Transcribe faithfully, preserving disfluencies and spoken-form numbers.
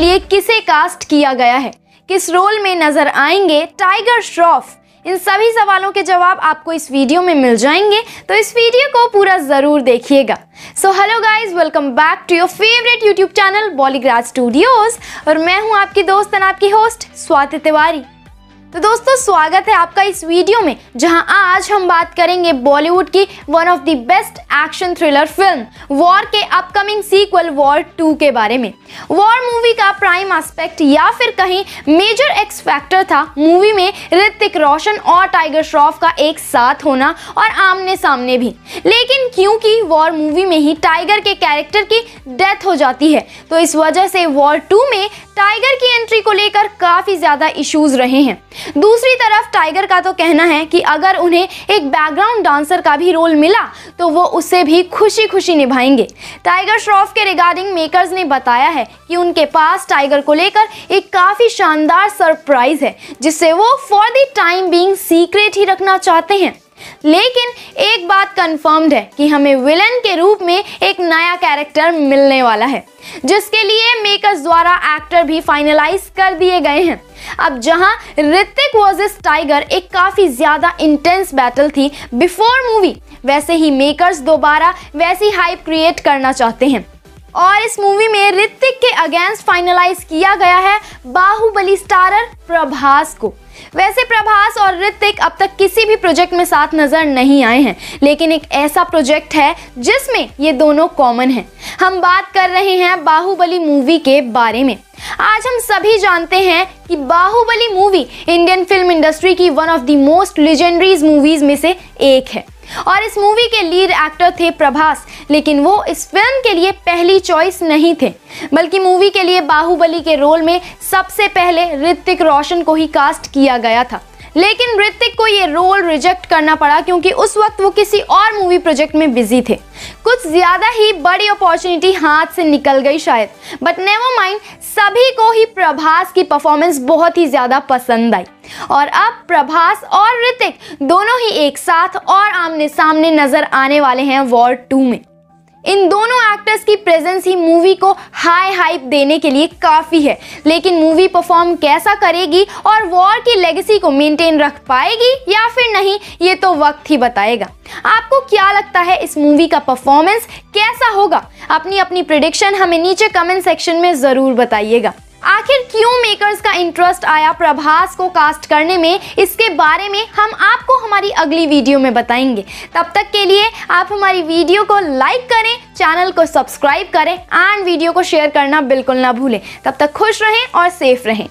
लिए किसे कास्ट किया गया है, किस रोल में नजर आएंगे टाइगर श्रॉफ, इन सभी सवालों के जवाब आपको इस वीडियो में मिल जाएंगे, तो इस वीडियो को पूरा ज़रूर देखिएगा। So hello guys, welcome back to your favourite YouTube channel बॉलीग्राड स्टूडियोज़, और मैं हूँ आपकी दोस्त एंड आपकी होस्ट स्वाति तिवारी। तो दोस्तों स्वागत है आपका इस वीडियो में, जहां आज हम बात करेंगे बॉलीवुड की one of the best action thriller film war के अपकमिंग सीक्वल वॉर टू के बारे में। वॉर मूवी का प्राइम एस्पेक्ट या फिर कहीं मेजर एक्स फैक्टर था मूवी में ऋतिक रोशन और टाइगर श्रॉफ का एक साथ होना और आमने सामने भी, लेकिन क्योंकि वॉर मूवी में ही टाइगर के कैरेक्टर की डेथ हो जाती है, तो इस वजह से वॉर टू में टाइगर की एंट्री को लेकर काफ़ी ज़्यादा इश्यूज रहे हैं। दूसरी तरफ टाइगर का तो कहना है कि अगर उन्हें एक बैकग्राउंड डांसर का भी रोल मिला तो वो उसे भी खुशी खुशी निभाएंगे। टाइगर श्रॉफ के रिगार्डिंग मेकर्स ने बताया है कि उनके पास टाइगर को लेकर एक काफ़ी शानदार सरप्राइज है, जिससे वो for the time being secret ही रखना चाहते हैं। लेकिन एक बात कंफर्म्ड है कि हमें विलन के रूप में एक नया कैरेक्टर मिलने वाला है, जिसके लिए मेकर्स द्वारा एक्टर भी फाइनलाइज कर दिए गए हैं। अब जहां ऋतिक वर्सेस टाइगर एक काफ़ी ज़्यादा इंटेंस बैटल थी बिफोर मूवी, वैसे ही मेकर्स दोबारा वैसी हाइप क्रिएट करना चाहते हैं, और इस मूवी में ऋतिक के अगेंस्ट फाइनलाइज किया गया है बाहुबली स्टारर प्रभास को। वैसे प्रभास और ऋतिक अब तक किसी भी प्रोजेक्ट में साथ नजर नहीं आए हैं, लेकिन एक ऐसा प्रोजेक्ट है जिसमें ये दोनों कॉमन हैं। हम बात कर रहे हैं बाहुबली मूवी के बारे में। आज हम सभी जानते हैं कि Baahubali movie Indian film industry की one of the most legendaries movies में से एक है, और इस मूवी के लीड एक्टर थे प्रभास, लेकिन वो इस फिल्म के लिए पहली चॉइस नहीं थे, बल्कि मूवी के लिए बाहुबली के रोल में सबसे पहले ऋतिक रोशन को ही कास्ट किया गया था। लेकिन ऋतिक को ये रोल रिजेक्ट करना पड़ा क्योंकि उस वक्त वो किसी और मूवी प्रोजेक्ट में बिजी थे। कुछ ज़्यादा ही बड़ी अपॉर्चुनिटी हाथ से निकल गई शायद, बट नेवर माइंड, सभी को ही प्रभास की परफॉर्मेंस बहुत ही ज़्यादा पसंद आई, और अब प्रभास और ऋतिक दोनों ही एक साथ और आमने सामने नजर आने वाले हैं वॉर टू में। इन दोनों एक्टर्स की प्रेजेंस ही मूवी को हाई हाइप देने के लिए काफ़ी है, लेकिन मूवी परफॉर्म कैसा करेगी और वॉर की लेगेसी को मेंटेन रख पाएगी या फिर नहीं, ये तो वक्त ही बताएगा। आपको क्या लगता है इस मूवी का परफॉर्मेंस कैसा होगा? अपनी अपनी प्रेडिक्शन हमें नीचे कमेंट सेक्शन में ज़रूर बताइएगा। आखिर क्यों मेकर्स का इंटरेस्ट आया प्रभास को कास्ट करने में, इसके बारे में हम आपको हमारी अगली वीडियो में बताएंगे। तब तक के लिए आप हमारी वीडियो को लाइक करें, चैनल को सब्सक्राइब करें एंड वीडियो को शेयर करना बिल्कुल ना भूलें। तब तक खुश रहें और सेफ रहें।